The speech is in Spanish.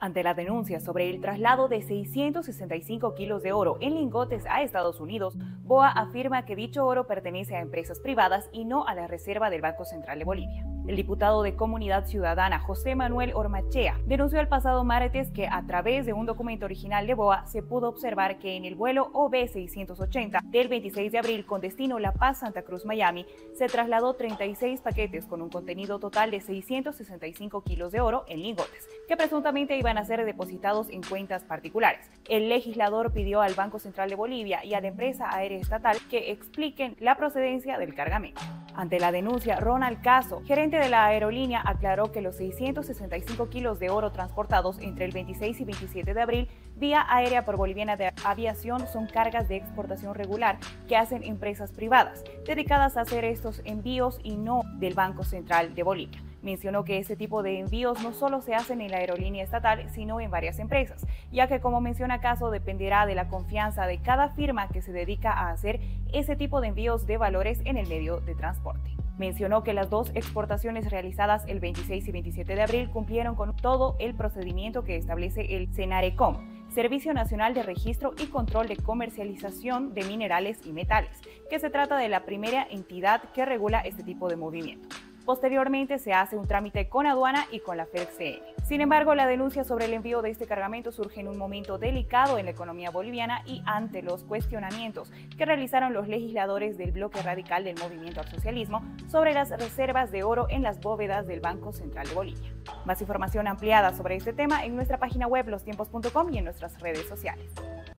Ante la denuncia sobre el traslado de 665 kilos de oro en lingotes a Estados Unidos, BOA afirma que dicho oro pertenece a empresas privadas y no a la reserva del Banco Central de Bolivia. El diputado de Comunidad Ciudadana, José Manuel Ormachea, denunció el pasado martes que a través de un documento original de BOA se pudo observar que en el vuelo OB-680 del 26 de abril con destino La Paz, Santa Cruz, Miami, se trasladó 36 paquetes con un contenido total de 665 kilos de oro en lingotes, que presuntamente iban a ser depositados en cuentas particulares. El legislador pidió al Banco Central de Bolivia y a la empresa aérea estatal que expliquen la procedencia del cargamento. Ante la denuncia, Ronald Caso, gerente de la aerolínea, aclaró que los 665 kilos de oro transportados entre el 26 y 27 de abril vía aérea por Boliviana de Aviación son cargas de exportación regular que hacen empresas privadas dedicadas a hacer estos envíos y no del Banco Central de Bolivia. Mencionó que este tipo de envíos no solo se hacen en la aerolínea estatal, sino en varias empresas, ya que, como menciona Caso, dependerá de la confianza de cada firma que se dedica a hacer ese tipo de envíos de valores en el medio de transporte. Mencionó que las dos exportaciones realizadas el 26 y 27 de abril cumplieron con todo el procedimiento que establece el CENARECOM, Servicio Nacional de Registro y Control de Comercialización de Minerales y Metales, que se trata de la primera entidad que regula este tipo de movimiento. Posteriormente se hace un trámite con aduana y con la FEDCN. Sin embargo, la denuncia sobre el envío de este cargamento surge en un momento delicado en la economía boliviana y ante los cuestionamientos que realizaron los legisladores del bloque radical del movimiento al socialismo sobre las reservas de oro en las bóvedas del Banco Central de Bolivia. Más información ampliada sobre este tema en nuestra página web lostiempos.com y en nuestras redes sociales.